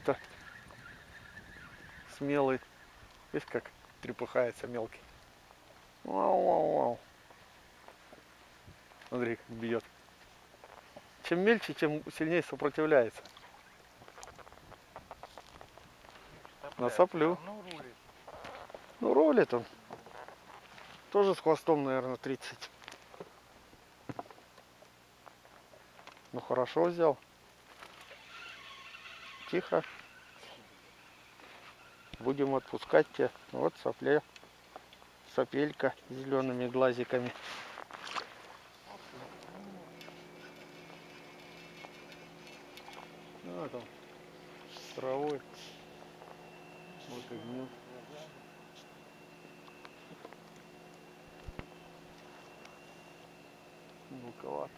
какой-то смелый. Видишь, как трепыхается мелкий. Вау-вау-вау. Смотри, как бьет. Чем мельче, тем сильнее сопротивляется. На соплю. Ну, рулит он. Тоже с хвостом, наверное, 30. Ну, хорошо взял. Тихо. Будем отпускать тебя. Вот сопля. Сопелька с зелеными глазиками. Ну, а там с травой. Вот и гнет. Мелковат.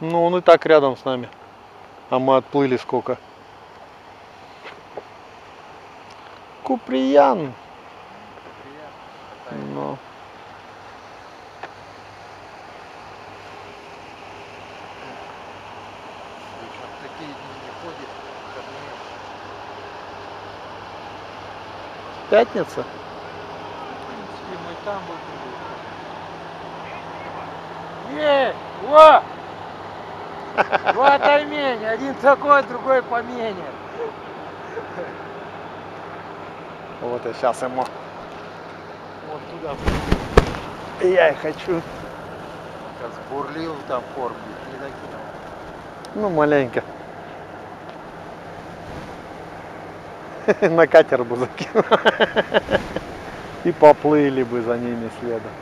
Ну, он и так рядом с нами. А мы отплыли сколько. Куприян. Но. Пятница? Ей! Во! Вот аймень, один такой, другой поменьше. Вот и сейчас ему. Вот туда. Я и хочу. Сейчас бурлил там корм, не докинул. Ну, маленько. На катер бы закинул. И поплыли бы за ними следом.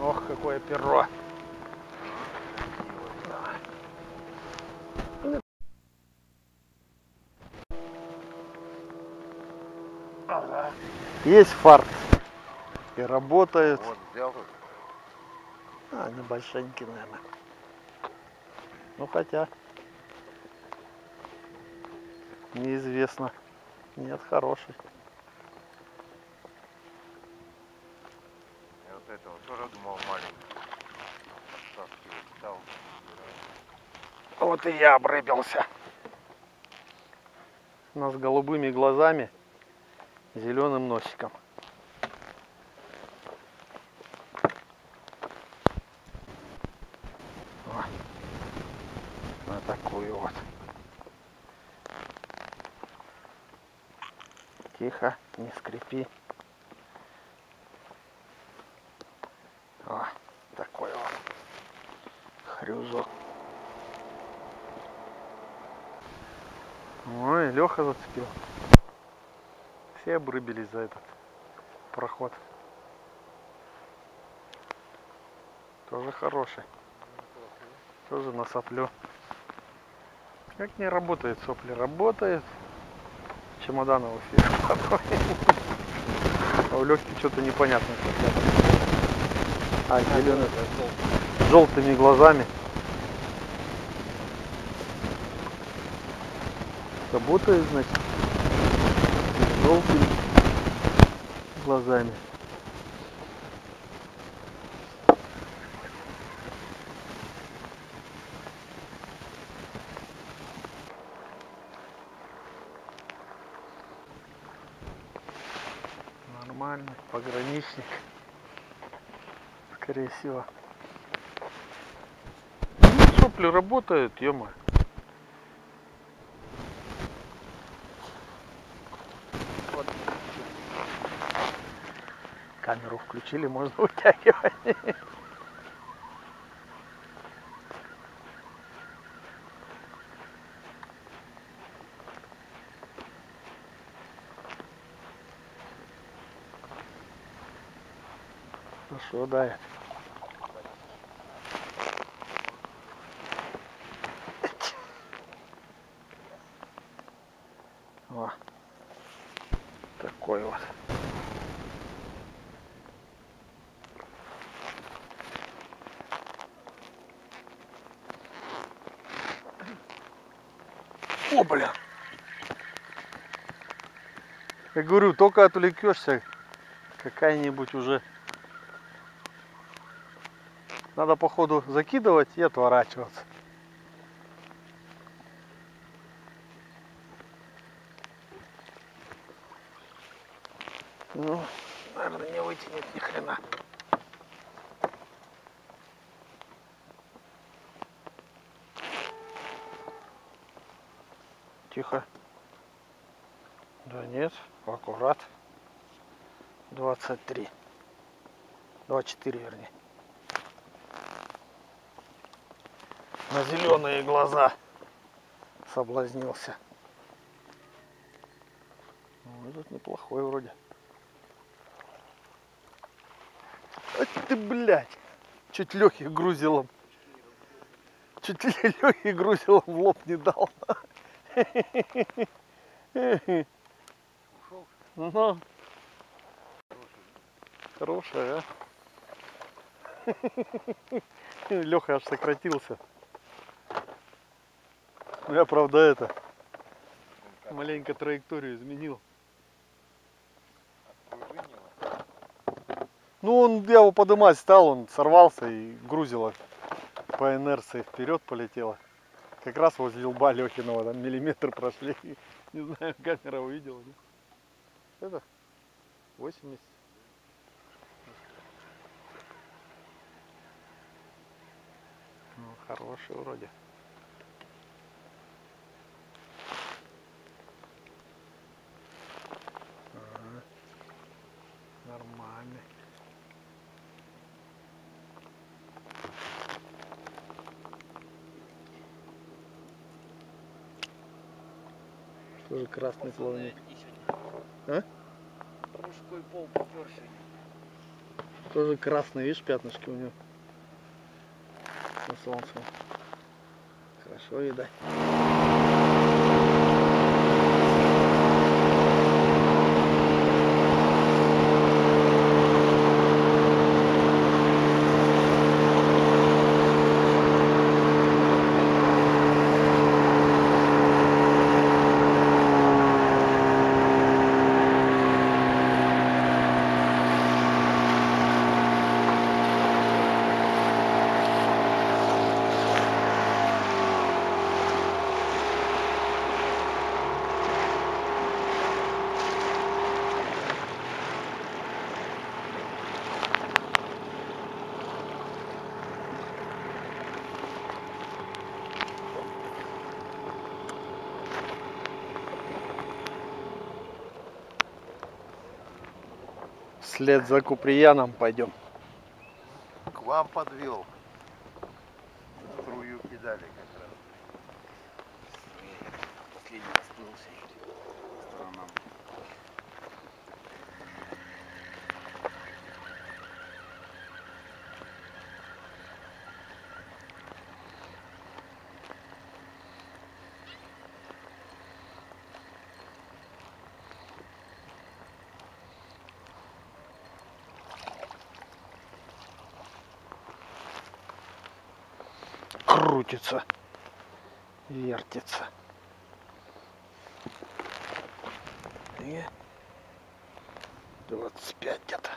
Ох, какое перо! Есть фарт. И работает. Вот, взял. А, небольшенький, наверное. Ну, хотя. Неизвестно. Нет, хороший. Этого тоже думал маленький. Вот и я обрыбился. У нас с голубыми глазами, зеленым носиком. О, на такую вот. Тихо, не скрипи. Ой, Леха зацепил. Все обрыбились за этот проход. Тоже хороший. Тоже на соплю. Как не работает сопли? Работает. Чемодан его фигу. А у Лехи что-то непонятно. А, зеленый. С желтыми глазами. Работает, значит, с желтыми глазами. Нормальный пограничник, скорее всего. Ну, сопли работают, ё-моё. Камеру включили, можно утягивать. Хорошо давит. О, такой вот. О, бля. Я говорю, только отвлекешься, какая-нибудь уже. Надо походу закидывать и отворачиваться. Ну, наверное, не вытянет ни хрена. Тихо. Да нет, аккурат. 23. 24, вернее. На зеленые глаза соблазнился. Ну, этот неплохой вроде. А ты, блядь! Чуть Лехе грузилом. Чуть Лехе грузилом в лоб не дал. Ушел? Ну. Хорошая, а? Леха аж сократился. Я, правда, это маленько траекторию изменил. Ну, я его поднимать стал, он сорвался и грузило по инерции вперед полетело. Как раз возле лба Лехиного, там миллиметр прошли. Не знаю, камера увидела. Это 80. Ну, хороший вроде. Нормальный. Тоже красный плавник. А? Мужской пол попёр сегодня. Тоже красный, видишь, пятнышки у него. На солнце. Хорошо видать. Вслед за Куприяном пойдем. К вам подвел. Струю кидали как раз. Последний раз был сторонам. Крутится, вертится. И 25 где-то.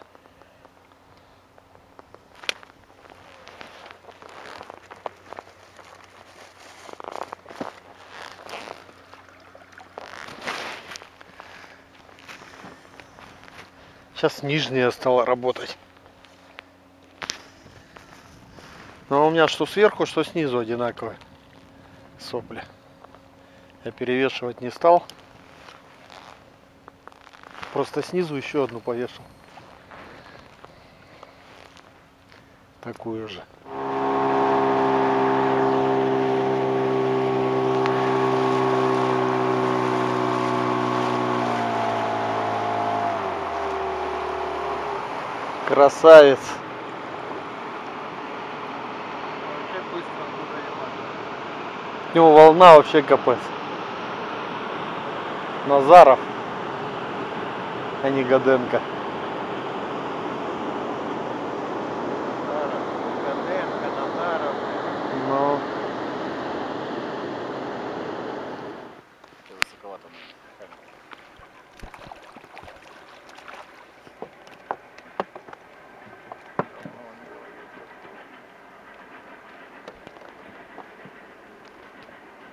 Сейчас нижняя стала работать. Но у меня что сверху, что снизу одинаковые сопли. Я перевешивать не стал. Просто снизу еще одну повешал. Такую же. Красавец! от него волна, вообще капец. Назаров, а не Годенко.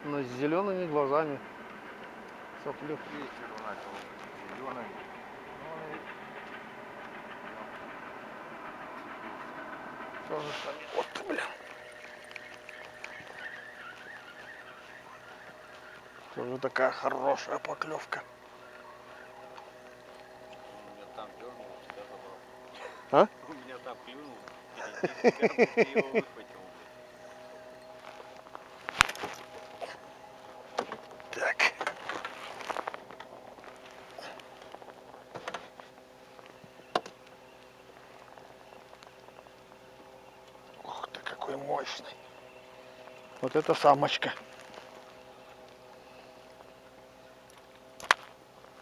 Но с зелеными глазами соплю. Вечер начал зеленый. Вот ты, блин. Тоже такая хорошая поклевка. У меня там дернул, тебя забрал. А? У меня там клюнул, я его выхватил. Мощный. Вот это самочка.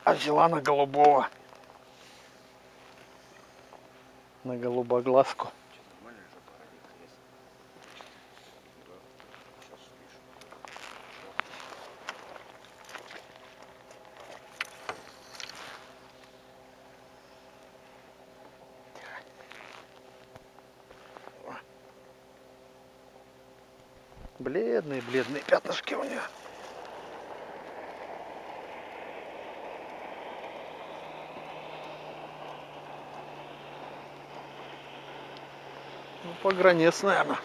А взяла на голубого. На голубоглазку. Бледные, бледные пятнышки у нее. Ну, пограничная она.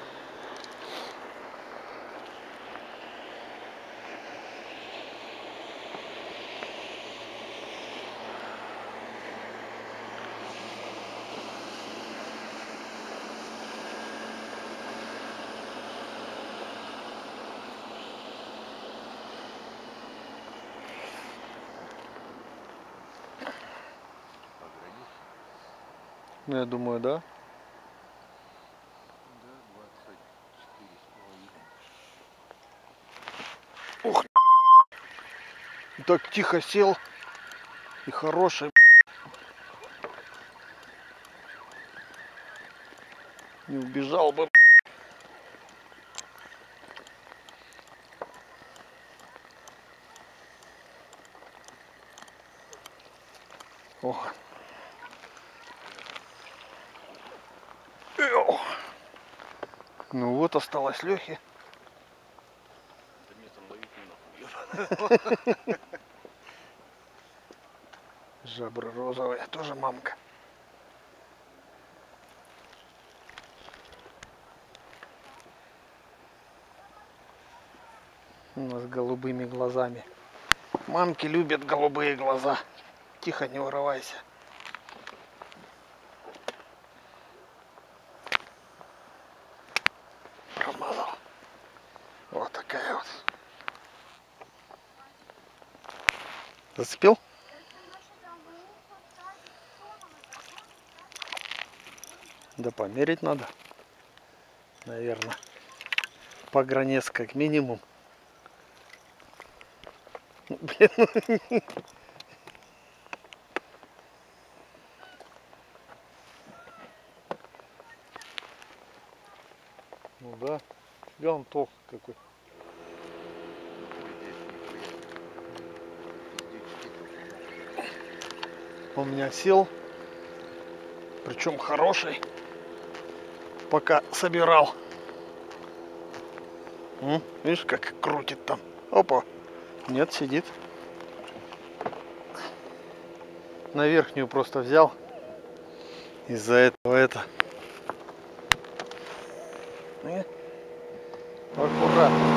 Ну, я думаю, да? Да, 24,5. Ух! Так тихо сел и хороший. Не убежал бы. Ох! Ну вот, осталось Лехи. Жабра розовая, тоже мамка. У нас с голубыми глазами. Мамки любят голубые глаза. Тихо, не вырывайся. Вот такая вот. Зацепил? Да померить надо. Наверное. Погранец как минимум. Блин. Ну да. Я он толк какой. Он меня сел, причем хороший, пока собирал. Видишь, как крутит там. Опа. Нет, сидит. На верхнюю просто взял. Из-за этого это. Аккуратно.